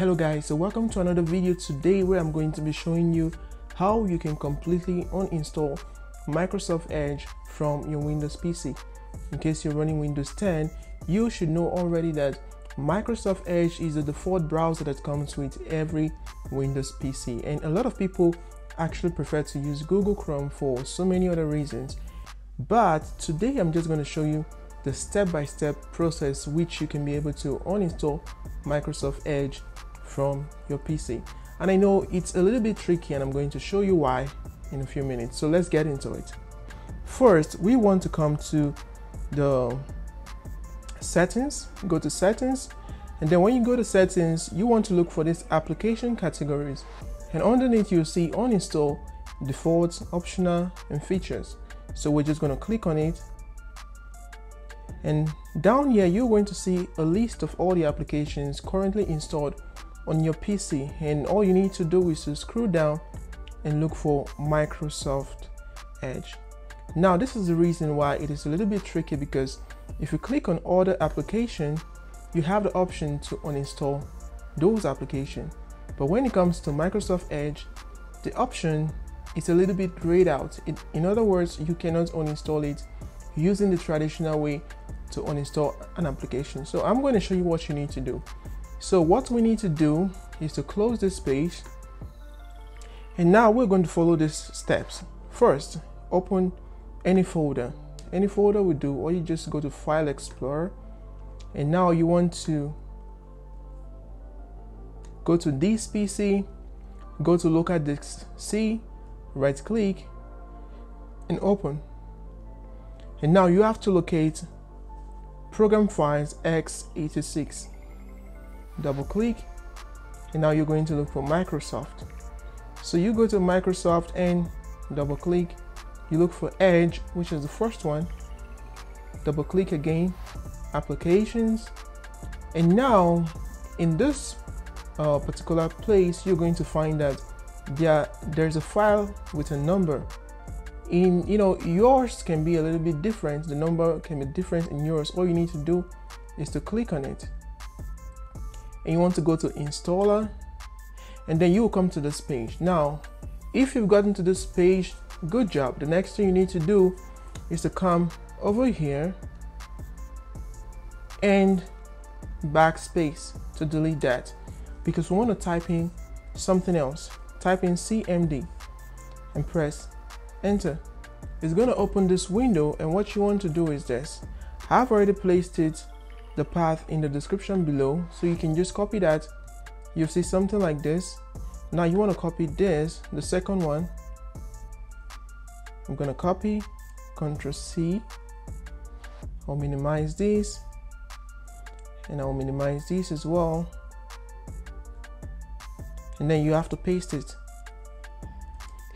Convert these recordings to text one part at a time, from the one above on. Hello guys, so welcome to another video today where I'm going to be showing you how you can completely uninstall Microsoft Edge from your Windows PC. In case you're running Windows 10, you should know already that Microsoft Edge is the default browser that comes with every Windows PC, and a lot of people actually prefer to use Google Chrome for so many other reasons. But today I'm just going to show you the step-by-step process which you can be able to uninstall Microsoft Edge from your PC. And I know it's a little bit tricky, and I'm going to show you why in a few minutes. So let's get into it. First, we want to come to the settings, go to settings, and then when you go to settings, you want to look for this application categories, and underneath you'll see uninstall, defaults, optional, and features. So we're just going to click on it, and down here you're going to see a list of all the applications currently installed on your PC, and all you need to do is to scroll down and look for Microsoft Edge. Now this is the reason why it is a little bit tricky, because if you click on other application, you have the option to uninstall those applications, but when it comes to Microsoft Edge, the option is a little bit grayed out. In other words, you cannot uninstall it using the traditional way to uninstall an application. So I'm going to show you what you need to do. So what we need to do is to close this page, and now we're going to follow these steps. First, open any folder will do, or you just go to File Explorer, and now you want to go to this PC, go to Local Disk C, right click and open. And now you have to locate program files x86, double click, and now you're going to look for Microsoft. So you go to Microsoft and double click, you look for Edge, which is the first one, double click again, applications, and now in this particular place you're going to find that there's a file with a number. Yours can be a little bit different, the number can be different in yours. All you need to do is to click on it, and you want to go to installer, and then you will come to this page. Now if you've gotten to this page, good job. The next thing you need to do is to come over here and backspace to delete that, because we want to type in something else. Type in CMD and press enter. It's going to open this window, and what you want to do is this. I've already placed the path in the description below, so you can just copy that. You'll see something like this. Now you want to copy this, the second one. I'm going to copy, Ctrl C. I'll minimize this, and I'll minimize this as well, and then you have to paste it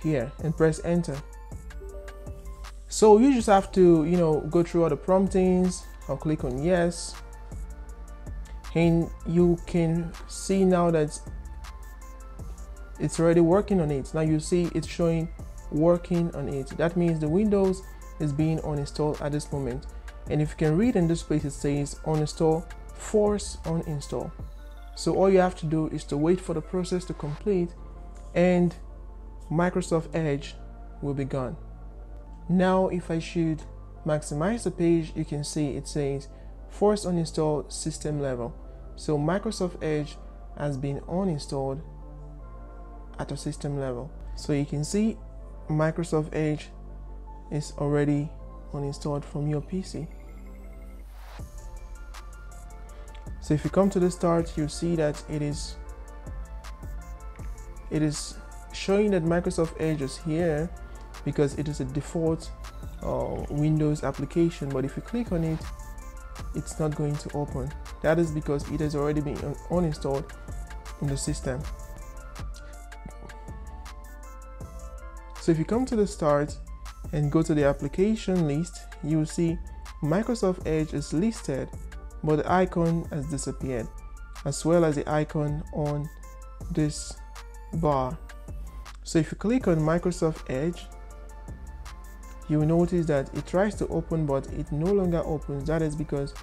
here and press enter. So you just have to, go through all the promptings. I'll click on yes, and you can see now that it's already working on it. Now you see it's showing working on it. That means the Windows is being uninstalled at this moment. And if you can read in this place, it says uninstall, force uninstall. So all you have to do is to wait for the process to complete, and Microsoft Edge will be gone. Now if I should maximize the page, you can see it says force uninstall system level. So Microsoft Edge has been uninstalled at a system level. So you can see Microsoft Edge is already uninstalled from your PC. So if you come to the start, you see that it is showing that Microsoft Edge is here, because it is a default Windows application, but if you click on it, it's not going to open. That is because it has already been uninstalled in the system. So if you come to the start and go to the application list, you will see Microsoft Edge is listed, but the icon has disappeared, as well as the icon on this bar. So if you click on Microsoft Edge, you will notice that it tries to open, but it no longer opens. That is because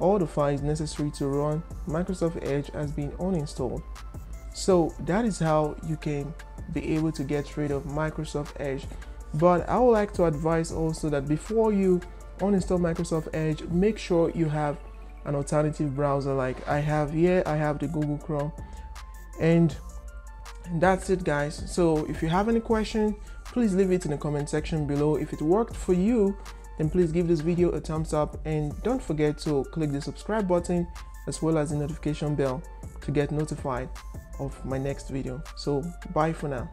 all the files necessary to run Microsoft Edge has been uninstalled. So that is how you can be able to get rid of Microsoft Edge. But I would like to advise also that before you uninstall Microsoft Edge, make sure you have an alternative browser. Like I have here, I have the Google Chrome. And that's it, guys. So if you have any question, please leave it in the comment section below. If it worked for you, then please give this video a thumbs up, and don't forget to click the subscribe button as well as the notification bell to get notified of my next video. So bye for now.